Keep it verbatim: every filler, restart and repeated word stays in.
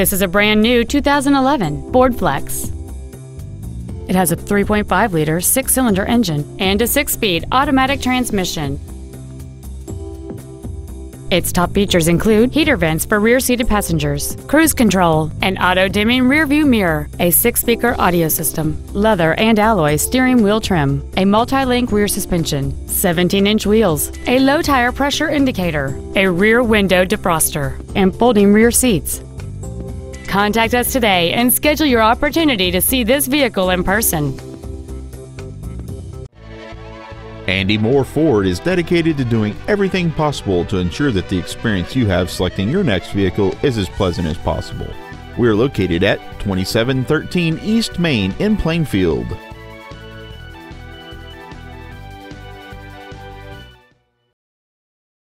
This is a brand new two thousand eleven Ford FLEX. It has a three point five liter six-cylinder engine and a six-speed automatic transmission. Its top features include heater vents for rear-seated passengers, cruise control, an auto-dimming rear-view mirror, a six-speaker audio system, leather and alloy steering wheel trim, a multi-link rear suspension, seventeen inch wheels, a low tire pressure indicator, a rear window defroster, and folding rear seats. Contact us today and schedule your opportunity to see this vehicle in person. Andy Mohr Ford is dedicated to doing everything possible to ensure that the experience you have selecting your next vehicle is as pleasant as possible. We are located at twenty-seven thirteen East Main in Plainfield.